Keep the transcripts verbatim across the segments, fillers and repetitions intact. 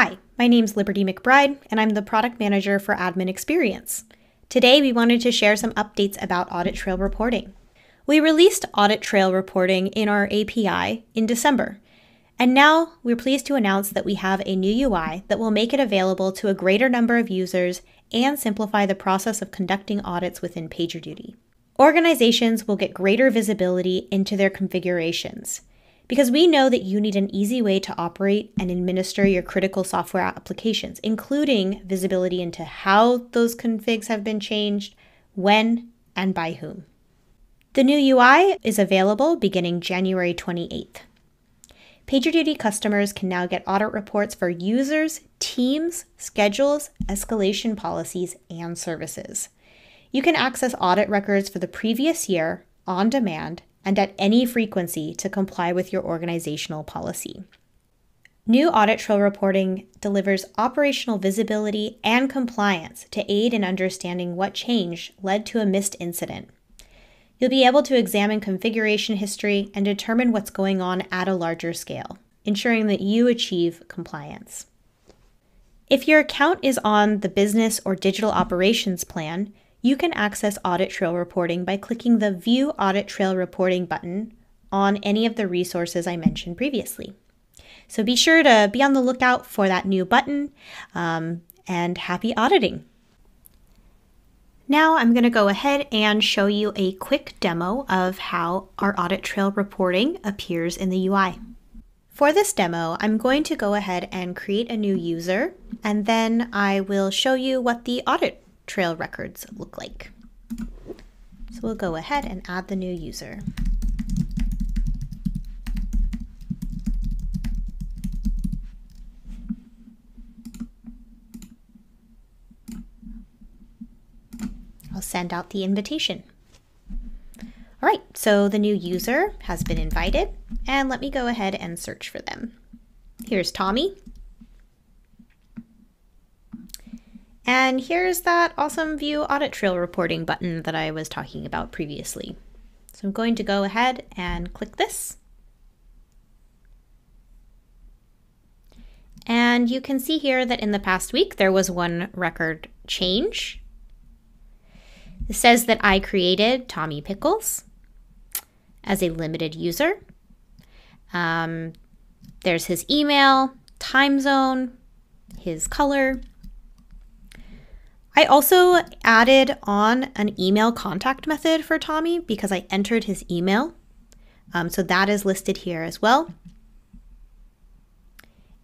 Hi, my name's Liberty McBride, and I'm the Product Manager for Admin Experience. Today, we wanted to share some updates about audit trail reporting. We released audit trail reporting in our A P I in December, and now we're pleased to announce that we have a new U I that will make it available to a greater number of users and simplify the process of conducting audits within PagerDuty. Organizations will get greater visibility into their configurations, because we know that you need an easy way to operate and administer your critical software applications, including visibility into how those configs have been changed, when, and by whom. The new U I is available beginning January twenty-eighth. PagerDuty customers can now get audit reports for users, teams, schedules, escalation policies, and services. You can access audit records for the previous year on demand and at any frequency to comply with your organizational policy. New audit trail reporting delivers operational visibility and compliance to aid in understanding what change led to a missed incident. You'll be able to examine configuration history and determine what's going on at a larger scale, ensuring that you achieve compliance. If your account is on the Business or Digital Operations Plan, you can access audit trail reporting by clicking the View Audit Trail Reporting button on any of the resources I mentioned previously. So be sure to be on the lookout for that new button, um, and happy auditing. Now I'm going to go ahead and show you a quick demo of how our audit trail reporting appears in the U I. For this demo, I'm going to go ahead and create a new user, and then I will show you what the audit trail records look like. So we'll go ahead and add the new user. I'll send out the invitation. All right, so the new user has been invited, and let me go ahead and search for them. Here's Tommy. And here's that awesome View Audit Trail Reporting button that I was talking about previously. So I'm going to go ahead and click this. And you can see here that in the past week, there was one record change. It says that I created Tommy Pickles as a limited user. Um, there's his email, time zone, his color. I also added on an email contact method for Tommy because I entered his email. Um, so that is listed here as well.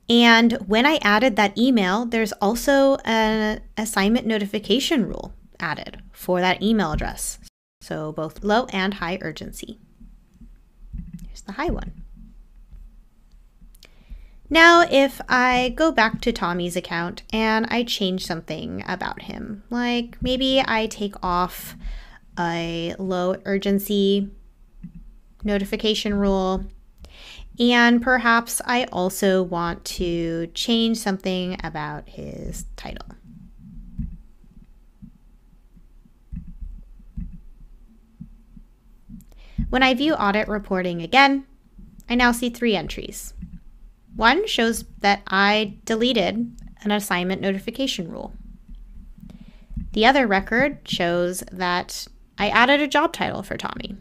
And when I added that email, there's also an assignment notification rule added for that email address. So both low and high urgency. Here's the high one. Now, if I go back to Tommy's account and I change something about him, like maybe I take off a low urgency notification rule, and perhaps I also want to change something about his title. When I view audit reporting again, I now see three entries. One shows that I deleted an assignment notification rule. The other record shows that I added a job title for Tommy.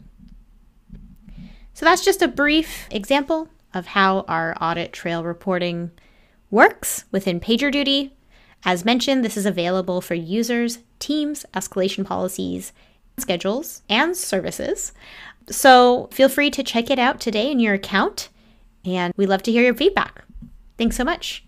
So that's just a brief example of how our audit trail reporting works within PagerDuty. As mentioned, this is available for users, teams, escalation policies, schedules, and services. So feel free to check it out today in your account. And we'd love to hear your feedback. Thanks so much.